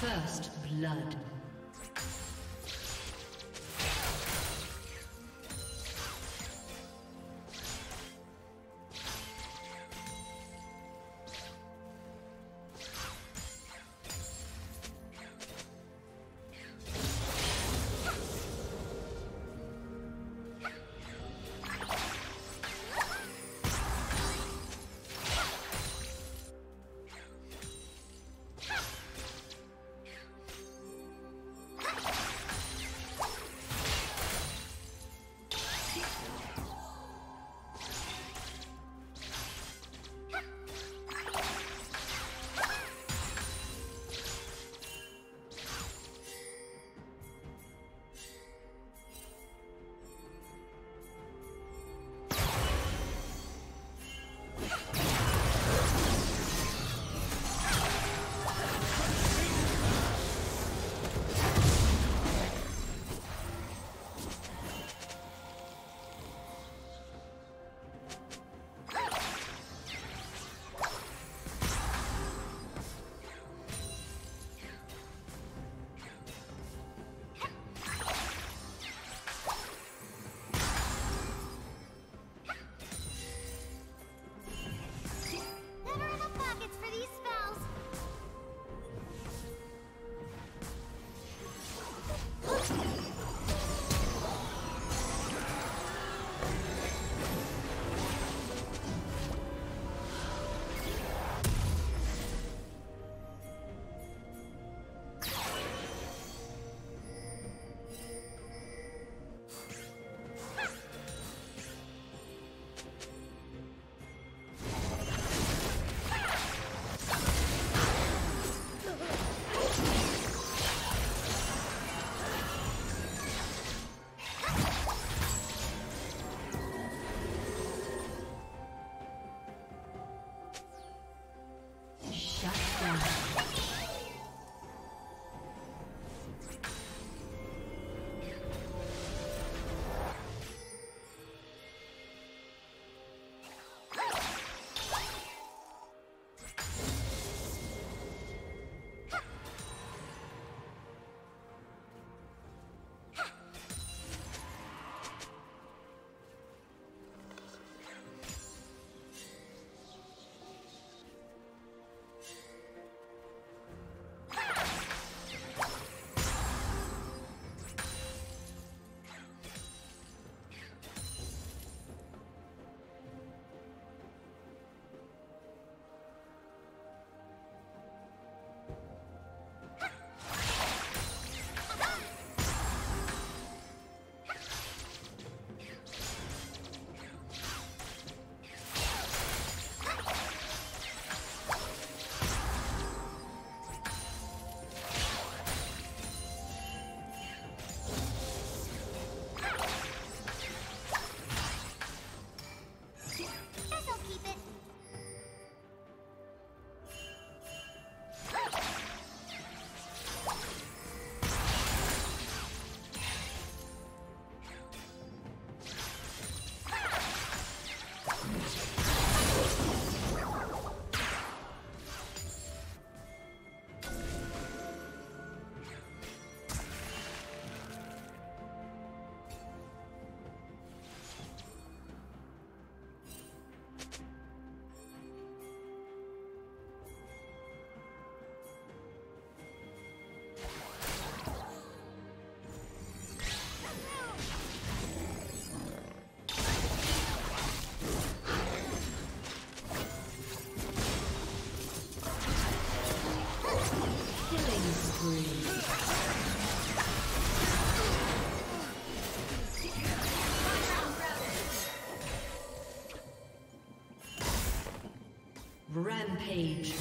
First blood. Rampage.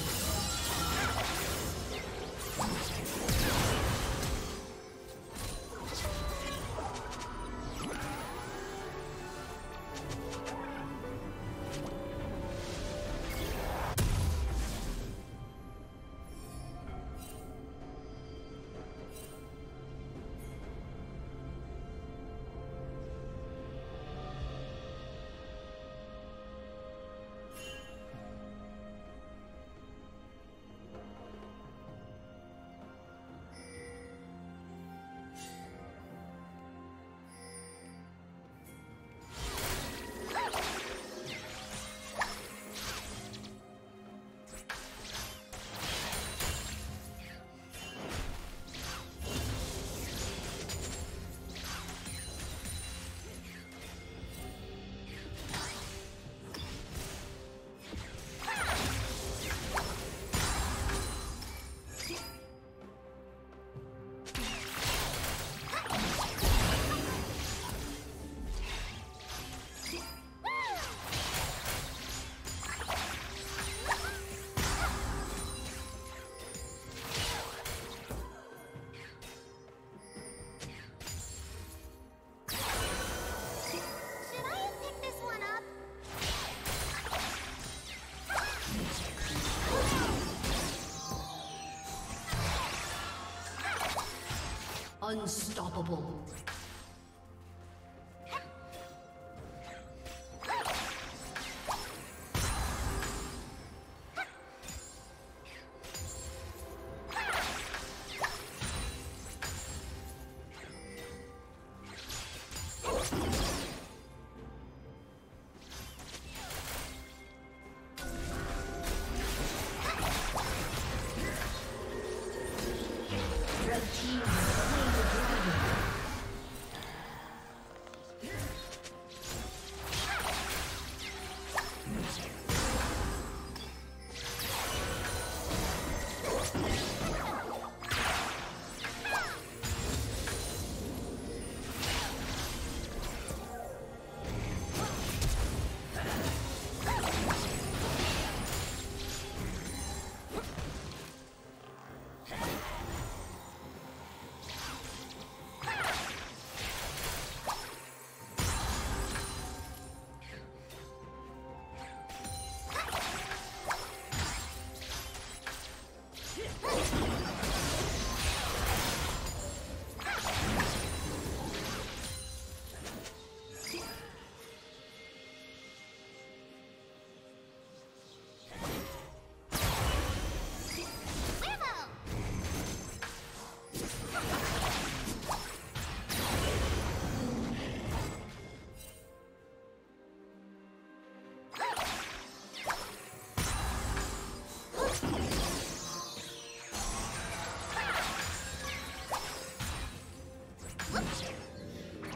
Unstoppable.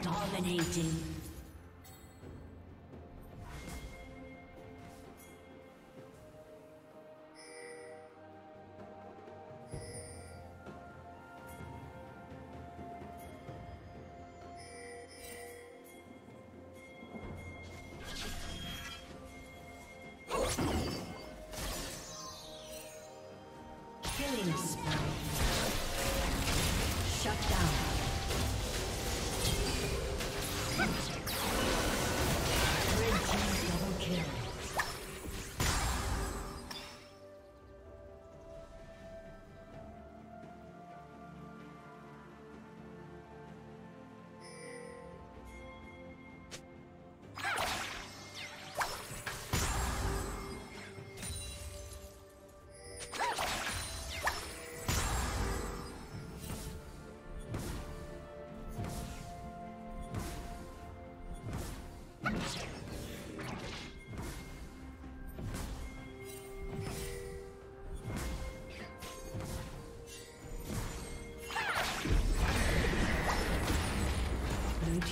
Dominating. Killing spree. Shut down.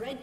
Red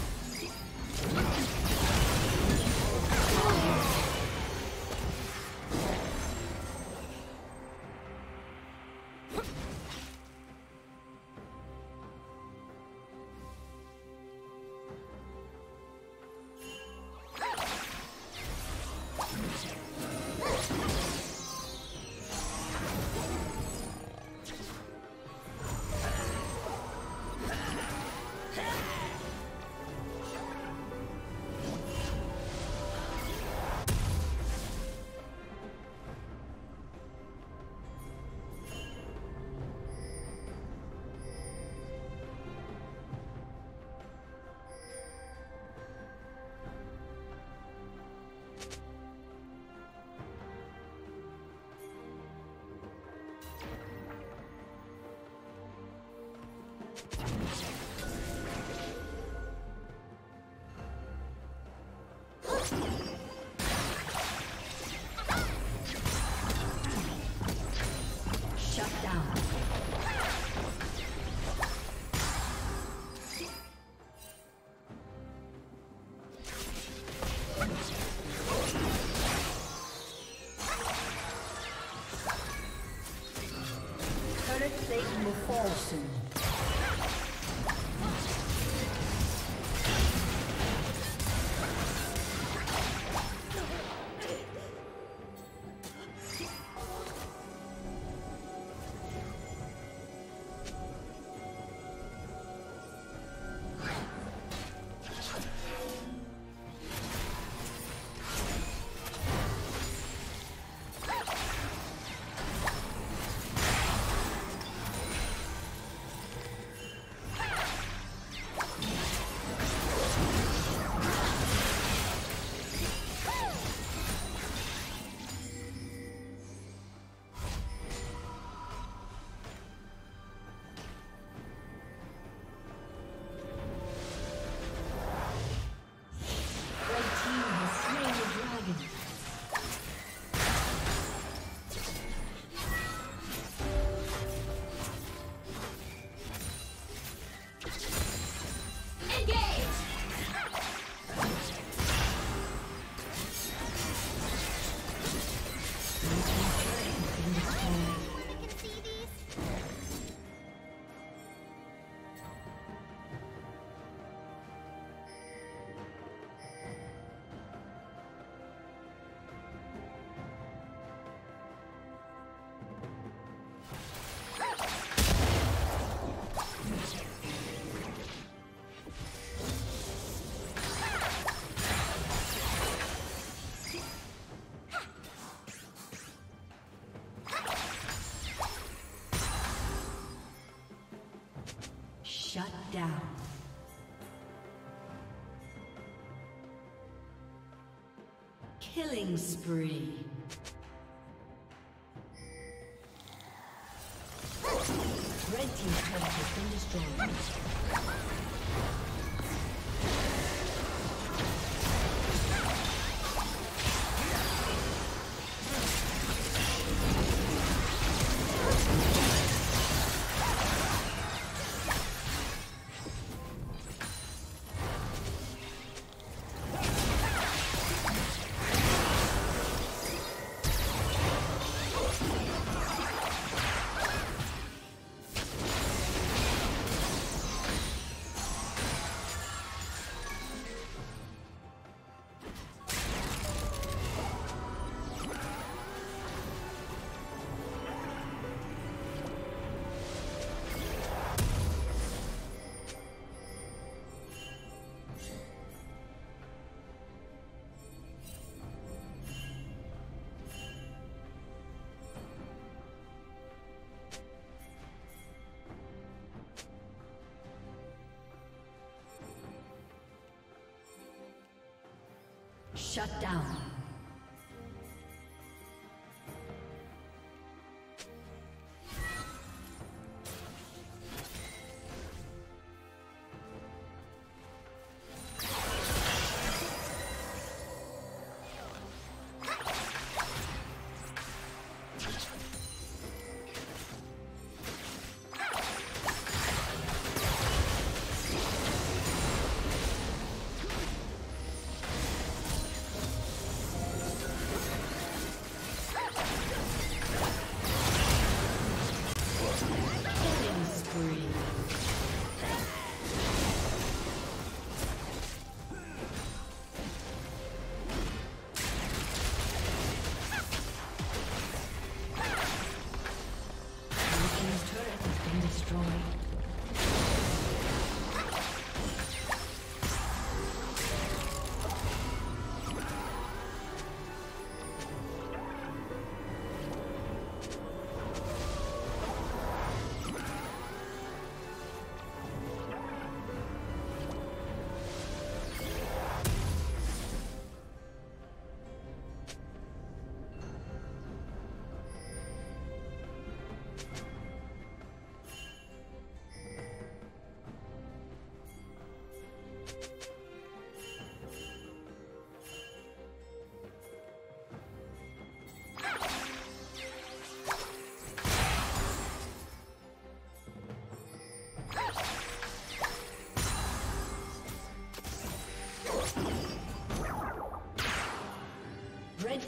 Satan will fall soon. Shut down. Killing spree. Red team's turret has been destroyed. Shut down. Red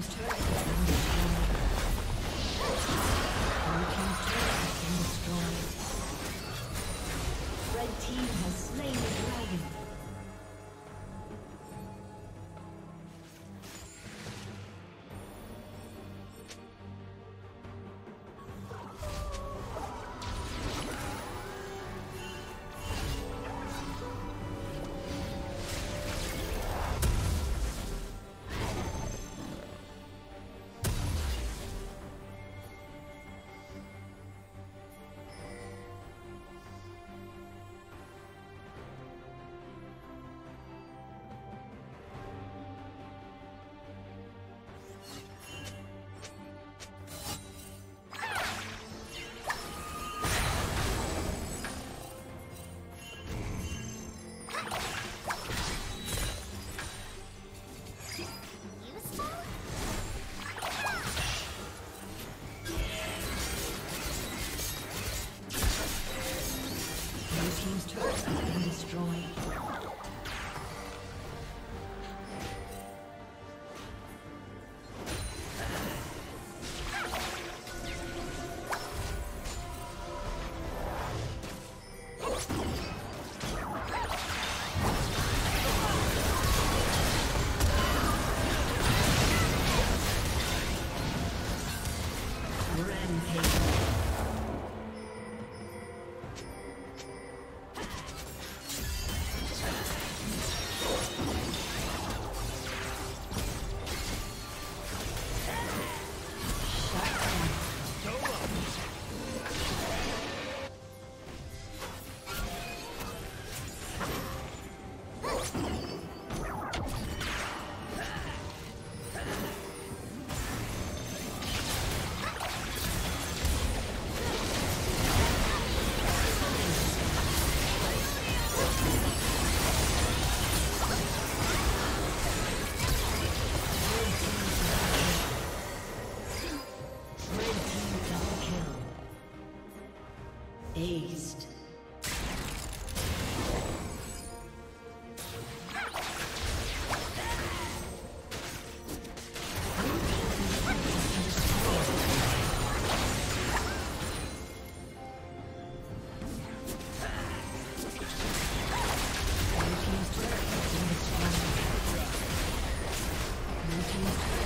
team's turret has been destroyed. Blue team's turret has been destroyed. Red team has slain the dragon.